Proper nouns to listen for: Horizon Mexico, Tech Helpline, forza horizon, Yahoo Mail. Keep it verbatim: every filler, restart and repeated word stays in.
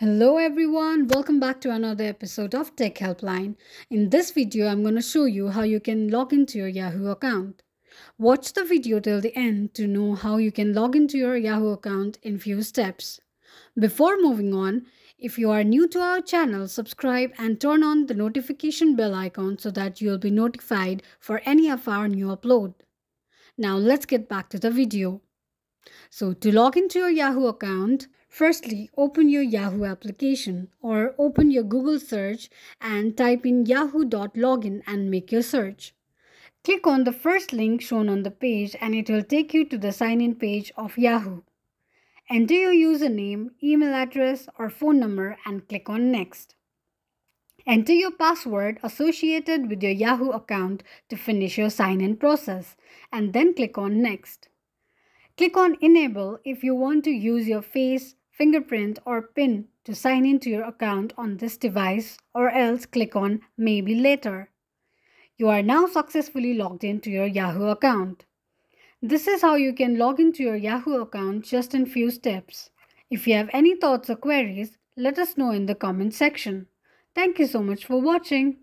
Hello everyone, welcome back to another episode of Tech Helpline. In this video, I'm going to show you how you can log into your Yahoo account. Watch the video till the end to know how you can log into your Yahoo account in few steps. Before moving on, if you are new to our channel, subscribe and turn on the notification bell icon so that you'll be notified for any of our new upload. Now let's get back to the video. So to log into your Yahoo account, firstly, open your Yahoo application or open your Google search and type in yahoo dot login and make your search. Click on the first link shown on the page and it will take you to the sign-in page of Yahoo. Enter your username, email address or phone number and click on Next. Enter your password associated with your Yahoo account to finish your sign-in process and then click on Next. Click on Enable if you want to use your face, fingerprint or PIN to sign into your account on this device, or else click on Maybe Later. You are now successfully logged into your Yahoo account. This is how you can log into your Yahoo account just in few steps. If you have any thoughts or queries, let us know in the comment section. Thank you so much for watching.